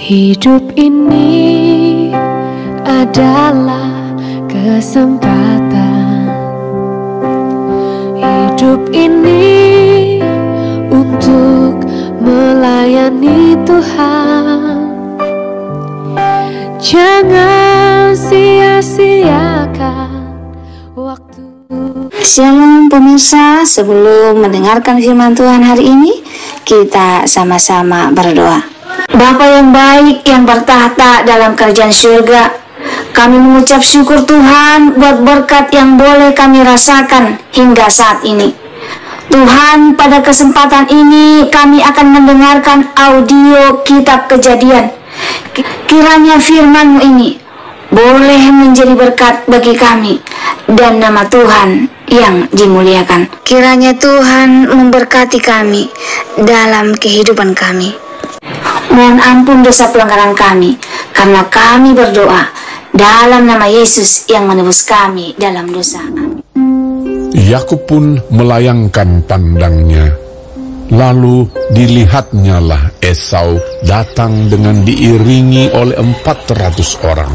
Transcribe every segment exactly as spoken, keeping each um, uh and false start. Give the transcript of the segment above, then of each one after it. Hidup ini adalah kesempatan. Hidup ini untuk melayani Tuhan. Jangan sia-siakan waktu. Shalom pemirsa, sebelum mendengarkan firman Tuhan hari ini, kita sama-sama berdoa. Bapa yang baik yang bertahta dalam kerajaan surga, kami mengucap syukur Tuhan buat berkat yang boleh kami rasakan hingga saat ini. Tuhan, pada kesempatan ini kami akan mendengarkan audio kitab Kejadian. Kiranya firman-Mu ini boleh menjadi berkat bagi kami dan nama Tuhan yang dimuliakan. Kiranya Tuhan memberkati kami dalam kehidupan kami. Mohon ampun dosa pelanggaran kami, karena kami berdoa dalam nama Yesus yang menebus kami dalam dosa. Yakub pun melayangkan pandangnya, lalu dilihatnyalah Esau datang dengan diiringi oleh empat ratus orang.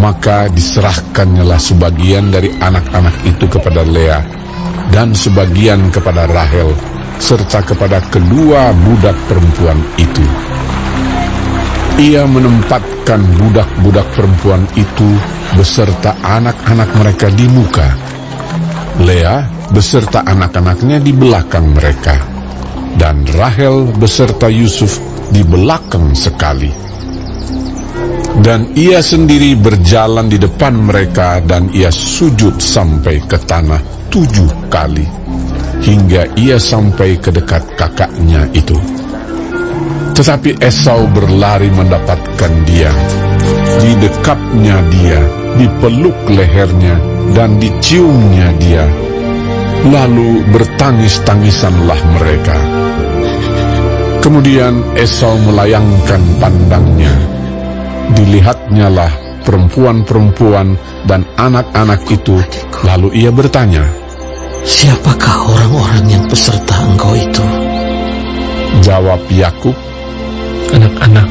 Maka diserahkannyalah sebagian dari anak-anak itu kepada Lea, dan sebagian kepada Rahel, serta kepada kedua budak perempuan itu. Ia menempatkan budak-budak perempuan itu beserta anak-anak mereka di muka, Lea beserta anak-anaknya di belakang mereka, dan Rahel beserta Yusuf di belakang sekali. Dan ia sendiri berjalan di depan mereka, dan ia sujud sampai ke tanah tujuh kali, hingga ia sampai ke dekat kakaknya itu. Tetapi Esau berlari mendapatkan dia, didekapnya dia, dipeluk lehernya, dan diciumnya dia. Lalu bertangis-tangisanlah mereka. Kemudian Esau melayangkan pandangnya, dilihatnyalah perempuan-perempuan dan anak-anak itu. Lalu ia bertanya, "Siapakah orang-orang yang peserta engkau itu?" Jawab Yakub, "Anak-anak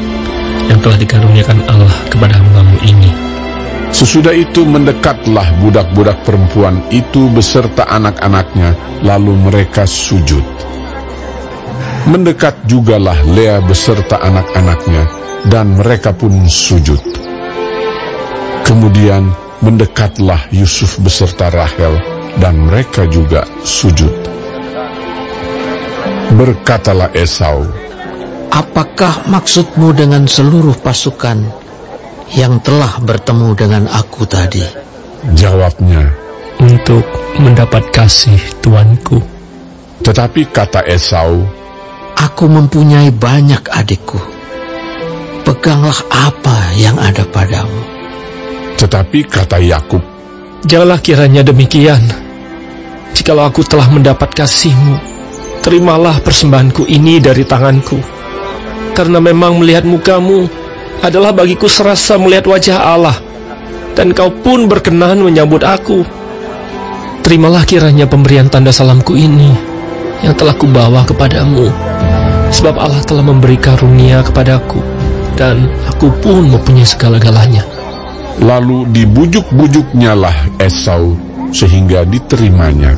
yang telah dikaruniakan Allah kepada hambamu ini." Sesudah itu mendekatlah budak-budak perempuan itu beserta anak-anaknya, lalu mereka sujud. Mendekat jugalah Lea beserta anak-anaknya, dan mereka pun sujud. Kemudian mendekatlah Yusuf beserta Rahel, dan mereka juga sujud. Berkatalah Esau, "Apakah maksudmu dengan seluruh pasukan yang telah bertemu dengan aku tadi?" Jawabnya, "Untuk mendapat kasih tuanku." Tetapi kata Esau, "Aku mempunyai banyak adikku. Peganglah apa yang ada padamu." Tetapi kata Yakub, "Janganlah kiranya demikian. Jikalau aku telah mendapat kasihmu, terimalah persembahanku ini dari tanganku. Karena memang melihat mukamu adalah bagiku serasa melihat wajah Allah, dan kau pun berkenan menyambut aku. Terimalah kiranya pemberian tanda salamku ini yang telah kubawa kepadamu, sebab Allah telah memberi karunia kepadaku, dan aku pun mempunyai segala-galanya." Lalu dibujuk-bujuknyalah Esau sehingga diterimanya.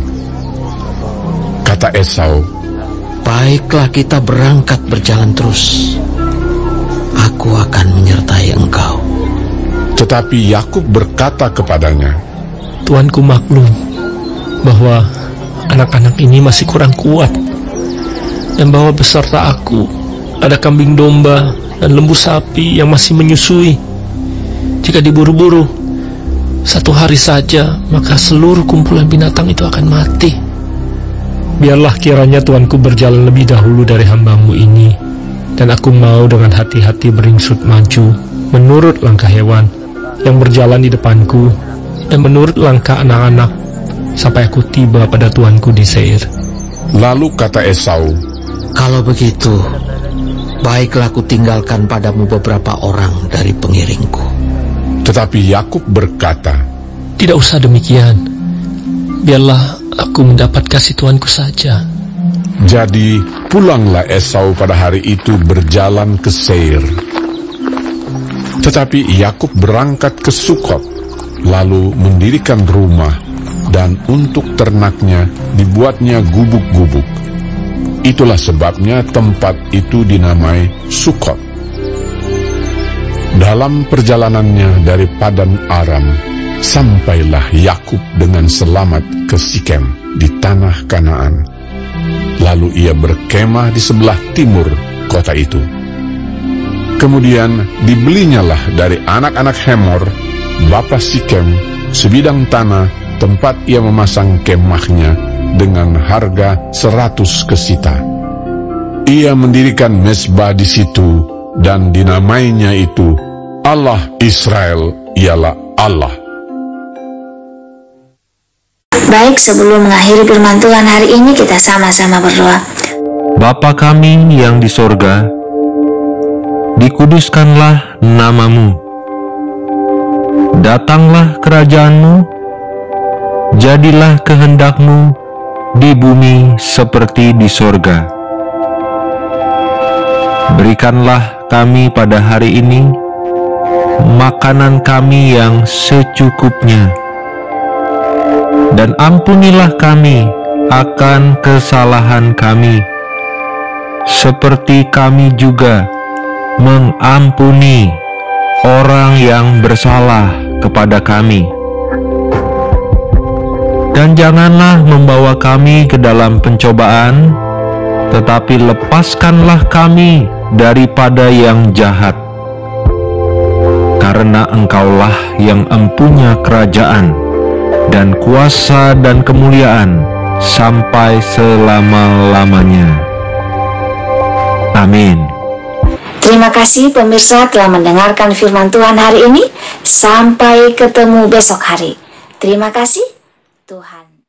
Kata Esau, "Baiklah, kita berangkat berjalan terus. Aku akan menyertai engkau." Tetapi Yakub berkata kepadanya, "Tuanku maklum bahwa anak-anak ini masih kurang kuat, dan bahwa beserta aku ada kambing domba dan lembu sapi yang masih menyusui. Jika diburu-buru satu hari saja, maka seluruh kumpulan binatang itu akan mati. Biarlah kiranya tuanku berjalan lebih dahulu dari hambamu ini, dan aku mau dengan hati-hati beringsut maju menurut langkah hewan yang berjalan di depanku, dan menurut langkah anak-anak, sampai aku tiba pada tuanku di Seir." Lalu kata Esau, "Kalau begitu, baiklah aku tinggalkan padamu beberapa orang dari pengiringku." Tetapi Yakub berkata, "Tidak usah demikian. Biarlah aku mendapat kasih Tuhanku saja." Jadi pulanglah Esau pada hari itu berjalan ke Seir. Tetapi Yakub berangkat ke Sukot, lalu mendirikan rumah, dan untuk ternaknya dibuatnya gubuk-gubuk. Itulah sebabnya tempat itu dinamai Sukot. Dalam perjalanannya dari Padan Aram, sampailah Yakub dengan selamat ke Sikem di tanah Kanaan. Lalu ia berkemah di sebelah timur kota itu. Kemudian dibelinnyalah dari anak-anak Hemor, bapa Sikem, sebidang tanah tempat ia memasang kemahnya dengan harga seratus kesita. Ia mendirikan mezbah di situ dan dinamainya itu Allah Israel ialah Allah. Baik, sebelum mengakhiri firman Tuhan hari ini, kita sama-sama berdoa. Bapa kami yang di sorga, dikuduskanlah namamu, datanglah kerajaanmu, jadilah kehendakmu di bumi seperti di sorga. Berikanlah kami pada hari ini makanan kami yang secukupnya, dan ampunilah kami akan kesalahan kami, seperti kami juga mengampuni orang yang bersalah kepada kami. Dan janganlah membawa kami ke dalam pencobaan, tetapi lepaskanlah kami daripada yang jahat, karena Engkaulah yang empunya kerajaan dan kuasa dan kemuliaan sampai selama-lamanya. Amin. Terima kasih pemirsa telah mendengarkan firman Tuhan hari ini. Sampai ketemu besok hari. Terima kasih Tuhan.